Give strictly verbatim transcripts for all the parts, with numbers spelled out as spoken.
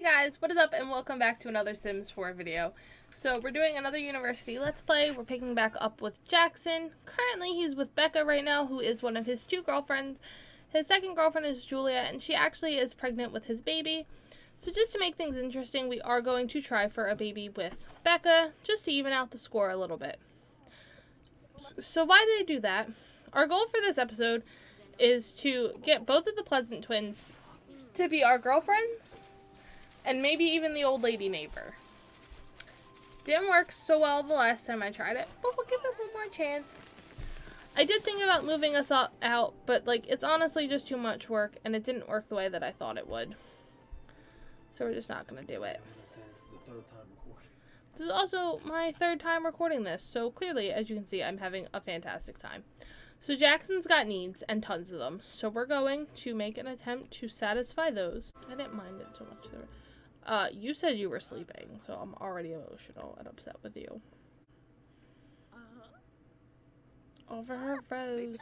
Hey guys, what is up and welcome back to another Sims four video. So we're doing another university let's play. We're picking back up with Jackson. Currently he's with Becca right now, who is one of his two girlfriends. His second girlfriend is Julia, and she actually is pregnant with his baby. So just to make things interesting, we are going to try for a baby with Becca, just to even out the score a little bit. So why do they do that? Our goal for this episode is to get both of the Pleasant twins to be our girlfriends, and maybe even the old lady neighbor. Didn't work so well the last time I tried it, but we'll give it one more chance. I did think about moving us out, but like it's honestly just too much work, and it didn't work the way that I thought it would. So we're just not going to do it. This is also my third time recording this, so clearly, as you can see, I'm having a fantastic time. So Jackson's got needs, and tons of them, so we're going to make an attempt to satisfy those. I didn't mind it so much there. Uh, you said you were sleeping, so I'm already emotional and upset with you. Over her, Rose.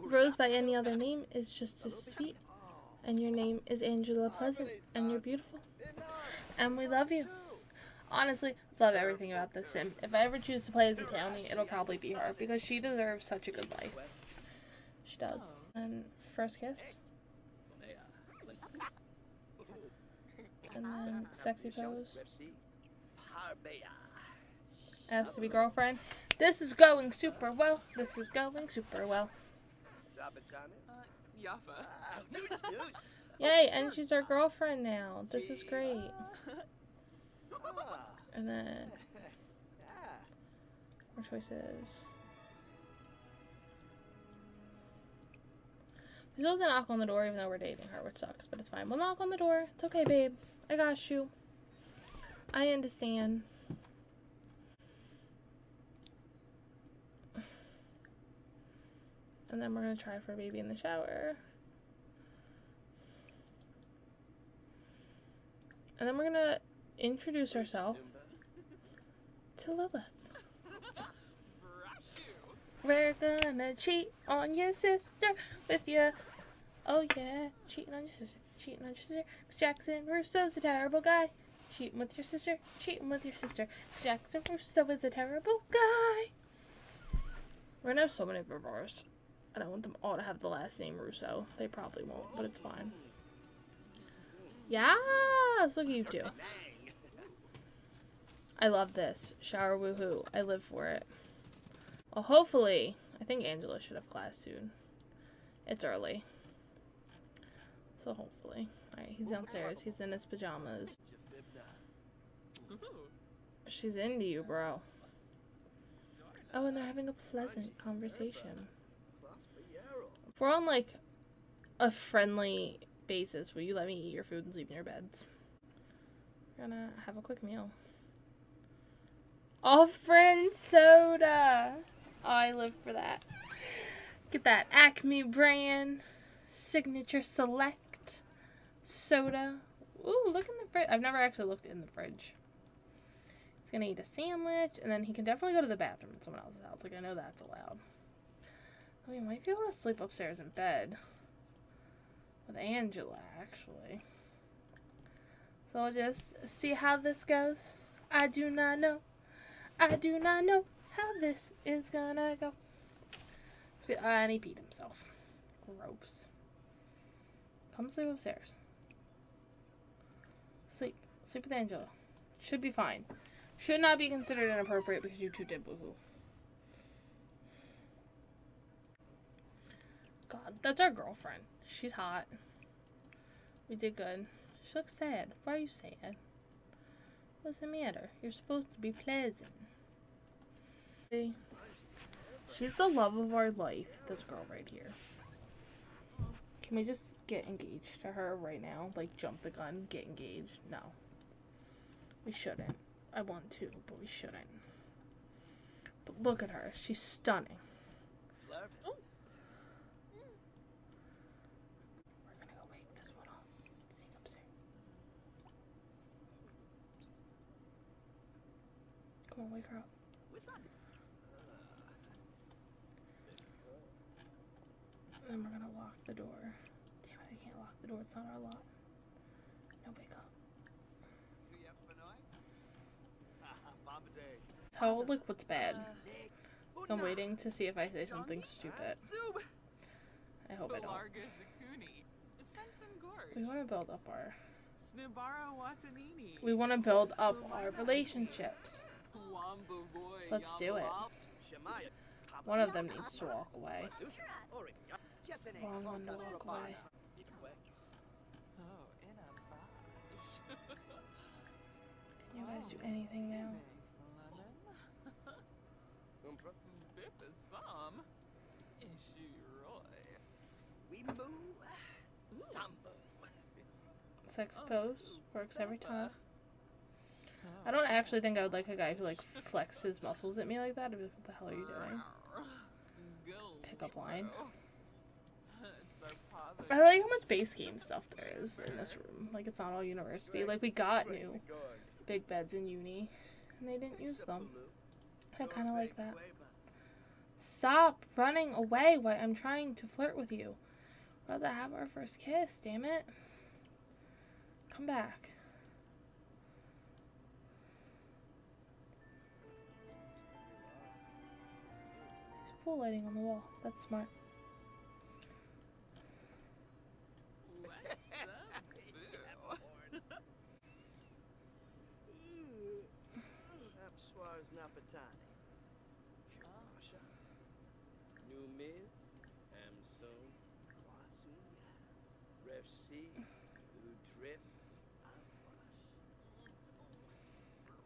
Rose by any other name is just as sweet, and your name is Angela Pleasant, and you're beautiful, and we love you. Honestly, love everything about this sim. If I ever choose to play as a townie, it'll probably be her, because she deserves such a good life. She does. And first kiss. And then sexy pose. Asked to be girlfriend. This is going super well. This is going super well. Yay, and she's our girlfriend now. This is great. And then more choices. There's always a knock on the door, even though we're dating her, which sucks, but it's fine. We'll knock on the door. It's okay, babe. I got you. I understand. And then we're going to try for a baby in the shower. And then we're going to introduce herself to Lilith. We're gonna cheat on your sister with you. Oh yeah, cheating on your sister, cheating on your sister. Jackson Russo's a terrible guy. Cheating with your sister, cheating with your sister. Jackson Russo is a terrible guy. We're gonna have so many reverse. I don't want them all to have the last name Russo. They probably won't, but it's fine. Yes, look at you two. I love this. Shower woohoo. I live for it. Well, hopefully, I think Angela should have class soon. It's early. So hopefully. Alright, he's downstairs. He's in his pajamas. She's into you, bro. Oh, and they're having a pleasant conversation. If we're on, like, a friendly basis, will you let me eat your food and sleep in your beds? We're gonna have a quick meal. Offering soda. Oh, I live for that. Get that Acme brand signature select soda. Ooh, look in the fridge. I've never actually looked in the fridge. He's gonna eat a sandwich, and then he can definitely go to the bathroom at someone else's house. Like, I know that's allowed. We might be able to sleep upstairs in bed with Angela, actually. So we'll just see how this goes. I do not know. I do not know how this is gonna go. And he peed himself. Gross. Come sleep upstairs. Sleep. Sleep with Angela. Should be fine. Should not be considered inappropriate because you two did boohoo. God, that's our girlfriend. She's hot. We did good. She looks sad. Why are you sad? What's the matter? You're supposed to be pleasant. She's the love of our life, this girl right here. Can we just get engaged to her right now? Like, jump the gun, get engaged? No. We shouldn't. I want to, but we shouldn't. But look at her. She's stunning. We're gonna go wake this one up. See you upstairs. Come on, wake her up. Then we're gonna lock the door. Damn it, I can't lock the door. It's not our lock. No, wake up. Oh, look what's bad. I'm waiting to see if I say something stupid. I hope I don't. We want to build up our... We want to build up our relationships. So let's do it. One of them needs to walk away. One one to walk away. Can you guys do anything now? Sex pose works every time. I don't actually think I would like a guy who like flexes his muscles at me like that. I'd be like, what the hell are you doing? Pickup line. I like how much base game stuff there is in this room. Like, it's not all university. Like, we got new big beds in uni, and they didn't use them. I kind of like that. Stop running away while I'm trying to flirt with you. We're about to have our first kiss, damn it. Come back. There's pool lighting on the wall. That's smart.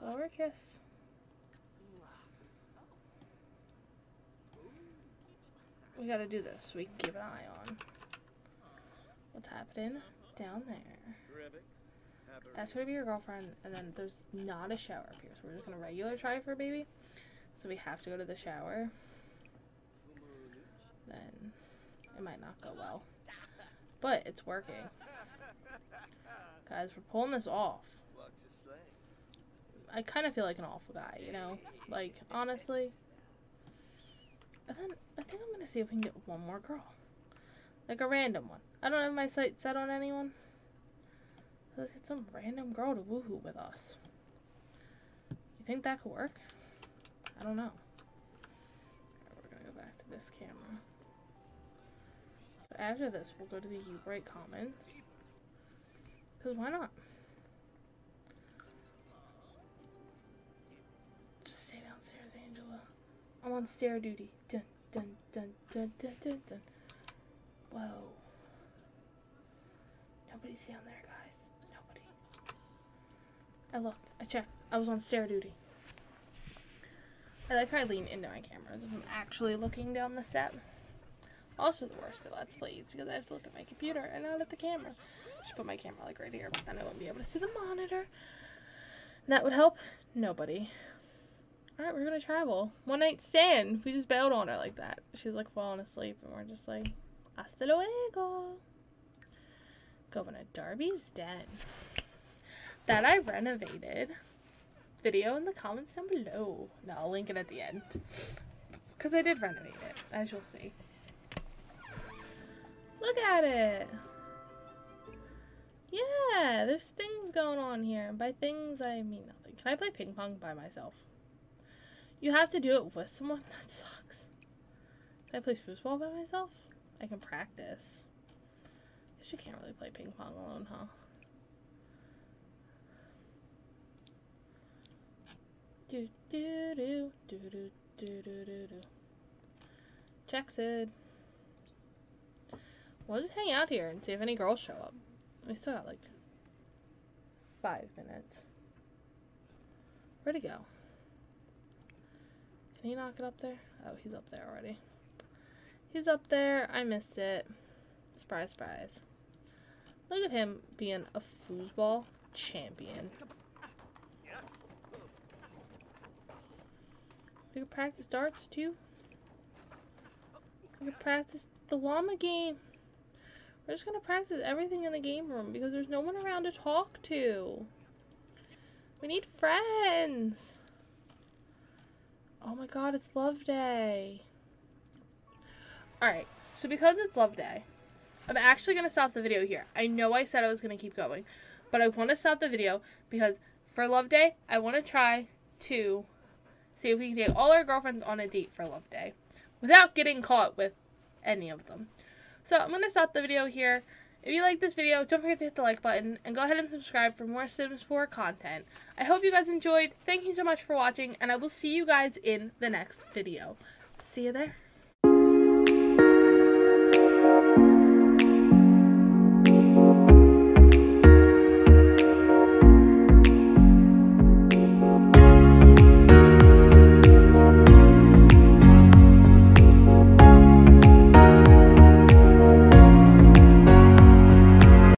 Blower kiss. We gotta do this so we can keep an eye on what's happening down there. Ask her to be your girlfriend, and then there's not a shower up here, so we're just gonna regular try for a baby. So we have to go to the shower. Then it might not go well. But it's working. Guys, we're pulling this off. I kind of feel like an awful guy, you know? Like, honestly. I think, I think I'm going to see if we can get one more girl. Like a random one. I don't have my sights set on anyone. Let's get some random girl to woohoo with us. You think that could work? I don't know. Alright, we're going to go back to this camera. So after this, we'll go to the U Bright Commons. Because why not? Just stay downstairs, Angela. I'm on stair duty. Dun, dun, dun, dun, dun, dun, dun. Whoa. Nobody's down there, guys. Nobody. I looked. I checked. I was on stair duty. I like how I lean into my cameras if I'm actually looking down the step. Also the worst of Let's Plays because I have to look at my computer and not at the camera. I should put my camera like right here, but then I wouldn't be able to see the monitor. And that would help nobody. Alright, we're gonna travel. One night stand. We just bailed on her like that. She's like falling asleep and we're just like, hasta luego. Going to Darby's Den. That I renovated. Video in the comments down below. No, I'll link it at the end. Because I did renovate it, as you'll see. Look at it! Yeah, there's things going on here. And by things, I mean nothing. Can I play ping pong by myself? You have to do it with someone? That sucks. Can I play foosball by myself? I can practice. I guess you can't really play ping pong alone, huh? Do do do do do do do do do. Jackson. We'll just hang out here and see if any girls show up. We still got like five minutes. Where'd he go? Can he knock it up there? Oh, he's up there already. He's up there. I missed it. Surprise, surprise. Look at him being a foosball champion. We could practice darts too. We could practice the llama game. We're just gonna practice everything in the game room because there's no one around to talk to. We need friends. Oh my god, it's Love Day. Alright, so because it's Love Day, I'm actually gonna stop the video here. I know I said I was gonna keep going, but I wanna stop the video because for Love Day, I wanna try to see if we can take all our girlfriends on a date for Love Day without getting caught with any of them. So I'm going to stop the video here. If you like this video, don't forget to hit the like button, and go ahead and subscribe for more Sims four content. I hope you guys enjoyed. Thank you so much for watching, and I will see you guys in the next video. See you there.